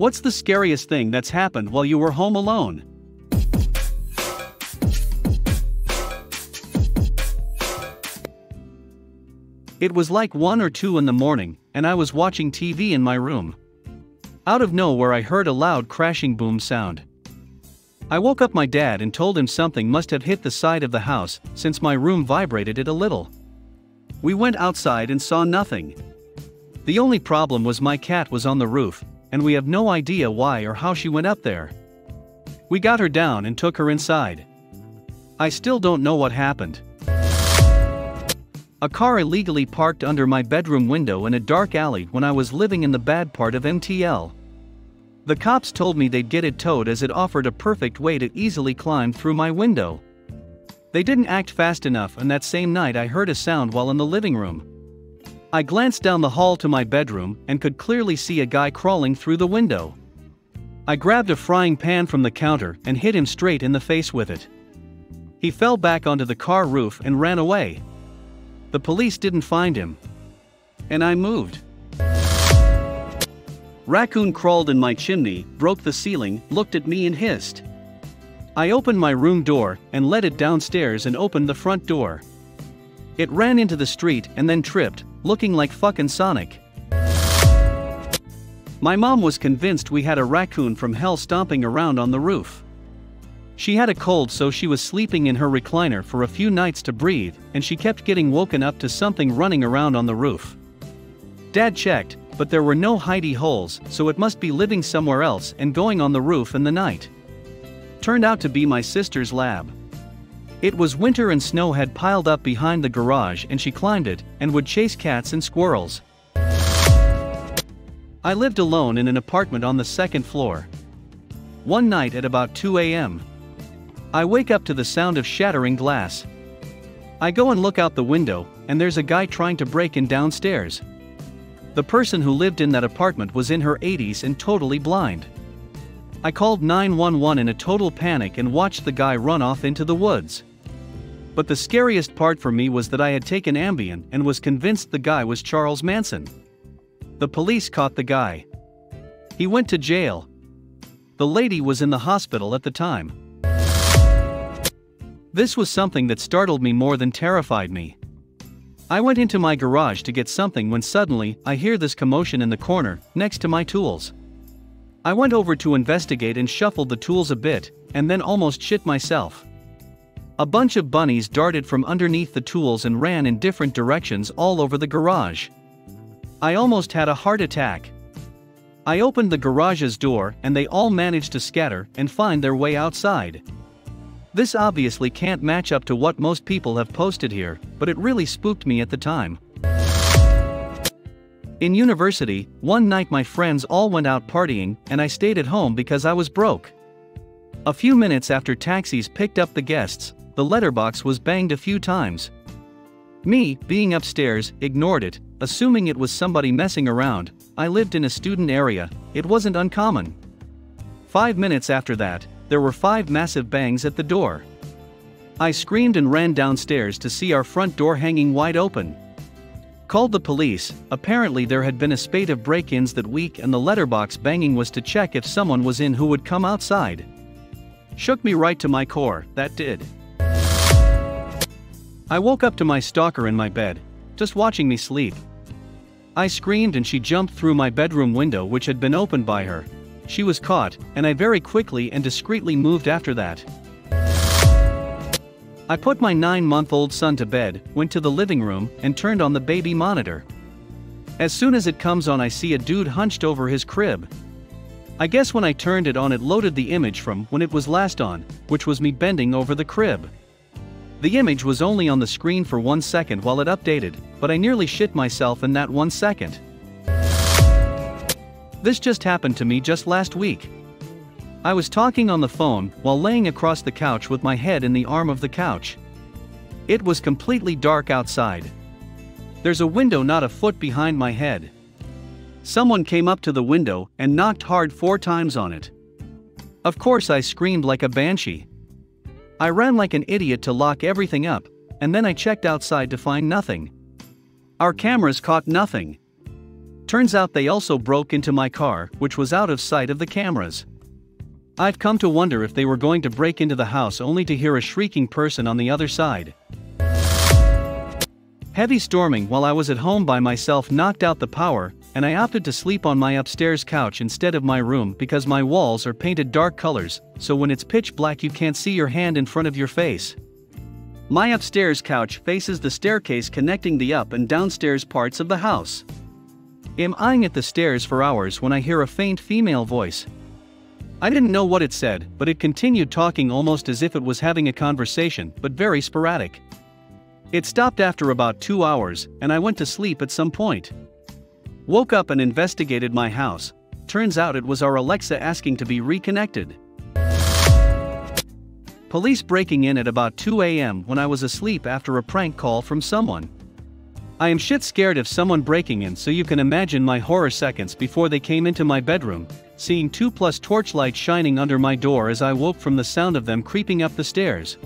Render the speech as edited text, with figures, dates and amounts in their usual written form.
What's the scariest thing that's happened while you were home alone? It was like 1 or 2 in the morning, and I was watching TV in my room. Out of nowhere I heard a loud crashing boom sound. I woke up my dad and told him something must have hit the side of the house, since my room vibrated it a little. We went outside and saw nothing. The only problem was my cat was on the roof, and we have no idea why or how she went up there. We got her down and took her inside. I still don't know what happened. A car illegally parked under my bedroom window in a dark alley when I was living in the bad part of MTL. The cops told me they'd get it towed as it offered a perfect way to easily climb through my window. They didn't act fast enough, and that same night I heard a sound while in the living room. I glanced down the hall to my bedroom and could clearly see a guy crawling through the window. I grabbed a frying pan from the counter and hit him straight in the face with it. He fell back onto the car roof and ran away. The police didn't find him. And I moved. Raccoon crawled in my chimney, broke the ceiling, looked at me and hissed. I opened my room door and let it downstairs and opened the front door. It ran into the street and then tripped, looking like fucking Sonic. My mom was convinced we had a raccoon from hell stomping around on the roof. She had a cold, so she was sleeping in her recliner for a few nights to breathe, and she kept getting woken up to something running around on the roof. Dad checked, but there were no hidey holes, so it must be living somewhere else and going on the roof in the night. Turned out to be my sister's lab. It was winter and snow had piled up behind the garage, and she climbed it and would chase cats and squirrels. I lived alone in an apartment on the second floor. One night at about 2 a.m. I wake up to the sound of shattering glass. I go and look out the window, and there's a guy trying to break in downstairs. The person who lived in that apartment was in her 80s and totally blind. I called 911 in a total panic and watched the guy run off into the woods. But the scariest part for me was that I had taken Ambien and was convinced the guy was Charles Manson. The police caught the guy. He went to jail. The lady was in the hospital at the time. This was something that startled me more than terrified me. I went into my garage to get something when suddenly I hear this commotion in the corner next to my tools. I went over to investigate and shuffled the tools a bit, and then almost shit myself. A bunch of bunnies darted from underneath the tools and ran in different directions all over the garage. I almost had a heart attack. I opened the garage's door and they all managed to scatter and find their way outside. This obviously can't match up to what most people have posted here, but it really spooked me at the time. In university, one night my friends all went out partying and I stayed at home because I was broke. A few minutes after taxis picked up the guests, the letterbox was banged a few times. Me, being upstairs, ignored it, assuming it was somebody messing around. I lived in a student area, it wasn't uncommon. 5 minutes after that, there were 5 massive bangs at the door. I screamed and ran downstairs to see our front door hanging wide open. Called the police, apparently there had been a spate of break-ins that week and the letterbox banging was to check if someone was in who would come outside. Shook me right to my core, that did. I woke up to my stalker in my bed, just watching me sleep. I screamed and she jumped through my bedroom window, which had been opened by her. She was caught, and I very quickly and discreetly moved after that. I put my 9-month-old son to bed, went to the living room, and turned on the baby monitor. As soon as it comes on, I see a dude hunched over his crib. I guess when I turned it on, it loaded the image from when it was last on, which was me bending over the crib. The image was only on the screen for 1 second while it updated, but I nearly shit myself in that 1 second. This just happened to me just last week. I was talking on the phone while laying across the couch with my head in the arm of the couch. It was completely dark outside. There's a window not a foot behind my head. Someone came up to the window and knocked hard 4 times on it. Of course I screamed like a banshee. I ran like an idiot to lock everything up, and then I checked outside to find nothing. Our cameras caught nothing. Turns out they also broke into my car, which was out of sight of the cameras. I've come to wonder if they were going to break into the house only to hear a shrieking person on the other side. Heavy storming while I was at home by myself knocked out the power, and I opted to sleep on my upstairs couch instead of my room because my walls are painted dark colors, so when it's pitch black you can't see your hand in front of your face. My upstairs couch faces the staircase connecting the up and downstairs parts of the house. I'm eyeing at the stairs for hours when I hear a faint female voice. I didn't know what it said, but it continued talking almost as if it was having a conversation, but very sporadic. It stopped after about 2 hours, and I went to sleep at some point. Woke up and investigated my house. Turns out it was our Alexa asking to be reconnected. Police breaking in at about 2 a.m. when I was asleep after a prank call from someone. I am shit scared of someone breaking in, so you can imagine my horror seconds before they came into my bedroom, seeing two plus torchlights shining under my door as I woke from the sound of them creeping up the stairs.